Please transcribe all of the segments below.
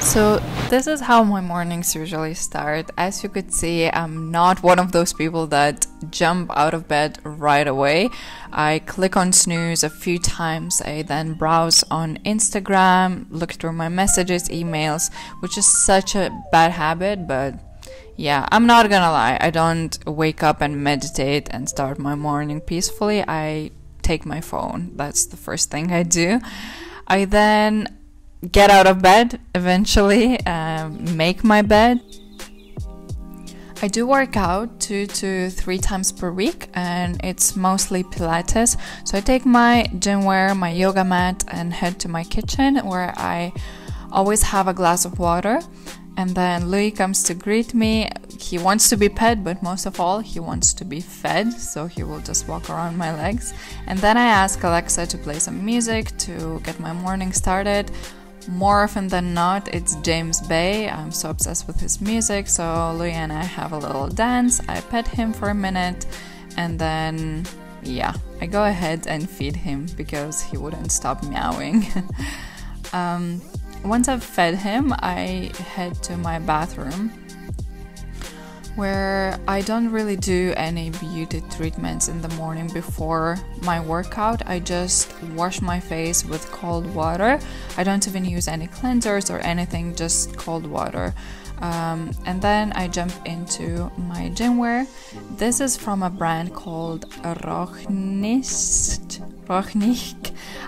So this is how my mornings usually start. As you could see, I'm not one of those people that jump out of bed right away. I click on snooze a few times, I then browse on Instagram, look through my messages, emails, which is such a bad habit, but yeah, I'm not gonna lie, I don't wake up and meditate and start my morning peacefully. I take my phone, that's the first thing I do. I then get out of bed, eventually make my bed. I do work out 2 to 3 times per week, and it's mostly Pilates. So I take my gym wear, my yoga mat, and head to my kitchen, where I always have a glass of water. And then Louis comes to greet me. He wants to be pet, but most of all he wants to be fed, so he will just walk around my legs. And then I ask Alexa to play some music to get my morning started. More often than not, it's James Bay. I'm so obsessed with his music, so Louis and I have a little dance. I pet him for a minute, and then, yeah, I go ahead and feed him because he wouldn't stop meowing. Once I've fed him, I head to my bathroom, where I don't really do any beauty treatments in the morning before my workout. I just wash my face with cold water. I don't even use any cleansers or anything, just cold water. And then I jump into my gym wear. This is from a brand called Röhnisch.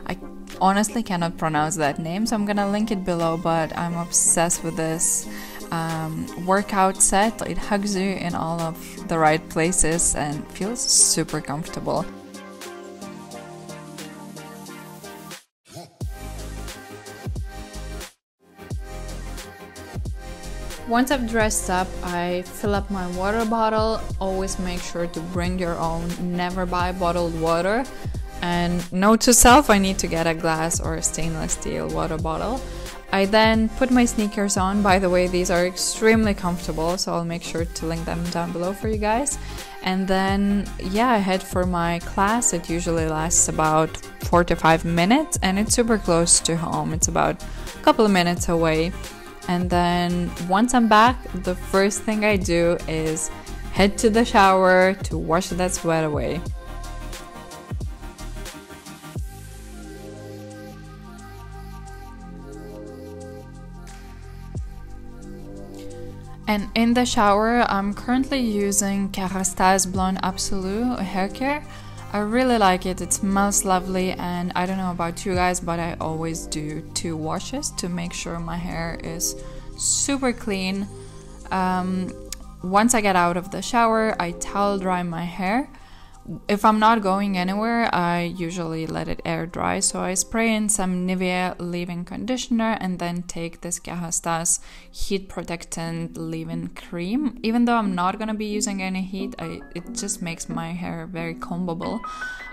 I honestly cannot pronounce that name, so I'm gonna link it below, but I'm obsessed with this workout set. It hugs you in all of the right places and feels super comfortable. Once I've dressed up, I fill up my water bottle. Always make sure to bring your own, never buy bottled water. And note to self, I need to get a glass or a stainless steel water bottle. I then put my sneakers on. By the way, these are extremely comfortable, so I'll make sure to link them down below for you guys. And then, yeah, I head for my class. It usually lasts about 4 to 5 minutes, and it's super close to home. It's about a couple of minutes away. And then once I'm back, the first thing I do is head to the shower to wash that sweat away. And in the shower, I'm currently using Kérastase Blonde Absolue hair care. I really like it, it smells lovely, and I don't know about you guys, but I always do 2 washes to make sure my hair is super clean. Once I get out of the shower, I towel dry my hair. If I'm not going anywhere, I usually let it air dry, so I spray in some Nivea leave-in conditioner and then take this Kérastase heat protectant leave-in cream. Even though I'm not gonna be using any heat, it just makes my hair very combable.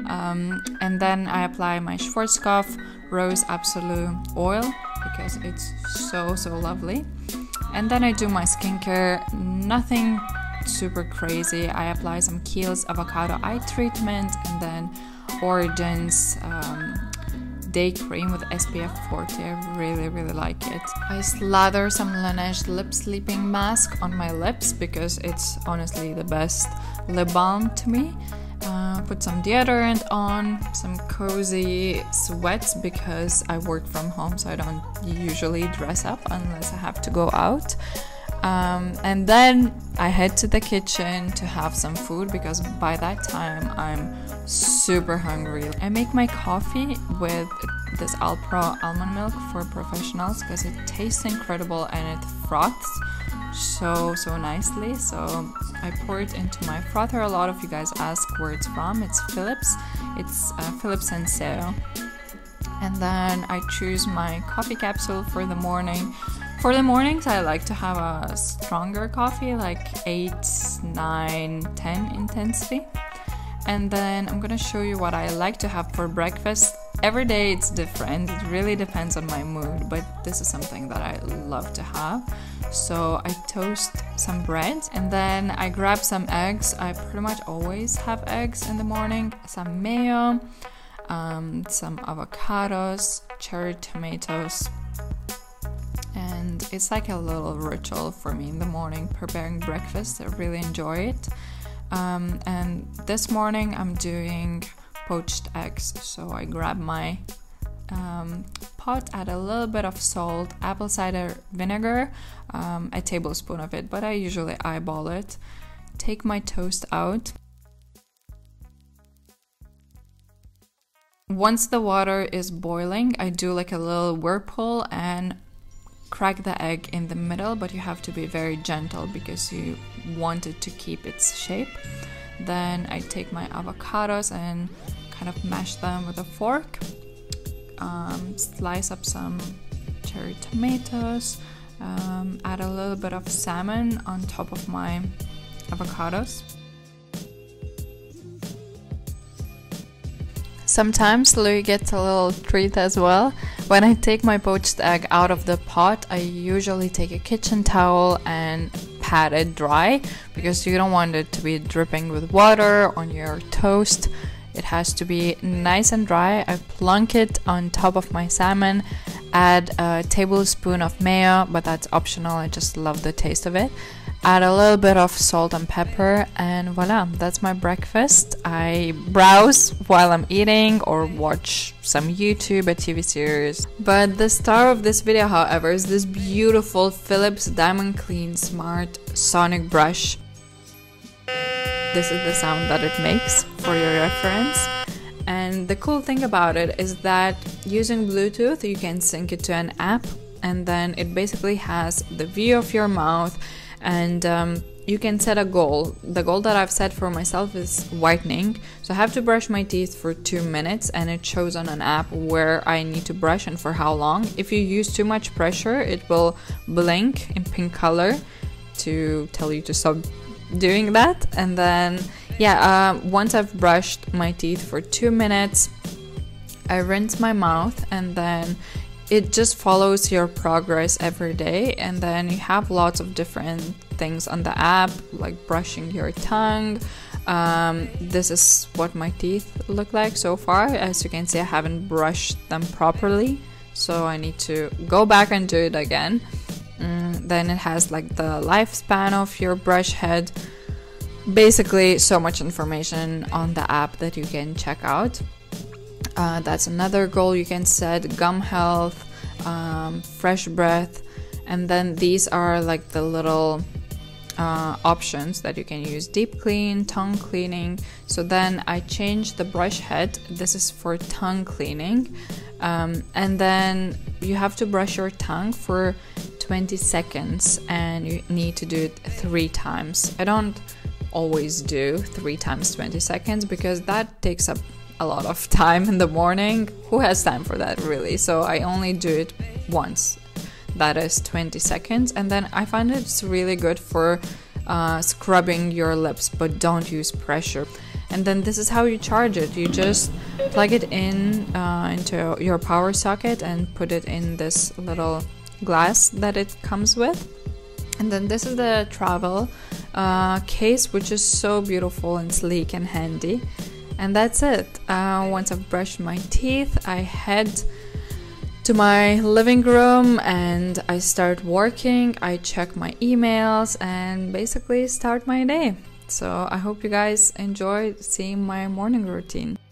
And then I apply my Schwarzkopf Rose Absolue oil because it's so lovely. And then I do my skincare, nothing super crazy. I apply some Kiehl's avocado eye treatment and then Origins day cream with SPF 40. I really like it. I slather some Laneige lip sleeping mask on my lips because it's honestly the best lip balm to me. Put some deodorant on, some cozy sweats because I work from home, so I don't usually dress up unless I have to go out. And then I head to the kitchen to have some food because by that time I'm super hungry. I make my coffee with this Alpro almond milk for professionals because it tastes incredible and it froths so nicely. So I pour it into my frother. A lot of you guys ask where it's from. It's Philips. It's Philips and Seo. And then I choose my coffee capsule for the morning. For the mornings, I like to have a stronger coffee, like 8, 9, 10 intensity. And then I'm gonna show you what I like to have for breakfast. Every day it's different, it really depends on my mood, but this is something that I love to have. So I toast some bread and then I grab some eggs. I pretty much always have eggs in the morning, some mayo, some avocados, cherry tomatoes, and it's like a little ritual for me in the morning, preparing breakfast. I really enjoy it. And this morning I'm doing poached eggs, so I grab my pot, add a little bit of salt, apple cider vinegar, a tablespoon of it, but I usually eyeball it. Take my toast out. Once the water is boiling, I do like a little whirlpool and crack the egg in the middle, but you have to be very gentle because you want it to keep its shape. Then I take my avocados and kind of mash them with a fork. Slice up some cherry tomatoes, add a little bit of salmon on top of my avocados. Sometimes Louis gets a little treat as well. When I take my poached egg out of the pot, I usually take a kitchen towel and pat it dry because you don't want it to be dripping with water on your toast. It has to be nice and dry. I plunk it on top of my salmon, add a tablespoon of mayo, but that's optional, I just love the taste of it. Add a little bit of salt and pepper, and voila, that's my breakfast. I browse while I'm eating or watch some YouTube, a TV series. But the star of this video, however, is this beautiful Philips DiamondClean Smart sonic brush. This is the sound that it makes for your reference. And the cool thing about it is that using Bluetooth you can sync it to an app, and then it basically has the view of your mouth, and you can set a goal. The goal that I've set for myself is whitening, so I have to brush my teeth for 2 minutes, and it shows on an app where I need to brush and for how long. If you use too much pressure, it will blink in pink color to tell you to stop doing that. And then yeah, once I've brushed my teeth for 2 minutes, I rinse my mouth, and then it just follows your progress every day. And then you have lots of different things on the app, like brushing your tongue. This is what my teeth look like so far. As you can see, I haven't brushed them properly, so I need to go back and do it again. Then it has like the lifespan of your brush head. Basically, so much information on the app that you can check out. That's another goal you can set. Gum health, fresh breath, and then these are like the little options that you can use: deep clean, tongue cleaning. So then I change the brush head. This is for tongue cleaning, and then you have to brush your tongue for 20 seconds, and you need to do it 3 times. I don't always do 3 times 20 seconds because that takes up a lot of time in the morning. Who has time for that, really? So I only do it once, that is 20 seconds. And then I find it's really good for scrubbing your lips, but don't use pressure. And then this is how you charge it. You just plug it in into your power socket and put it in this little glass that it comes with. And then this is the travel case, which is so beautiful and sleek and handy. And that's it. Once I've brushed my teeth, I head to my living room and I start working. I check my emails and basically start my day. So I hope you guys enjoyed seeing my morning routine.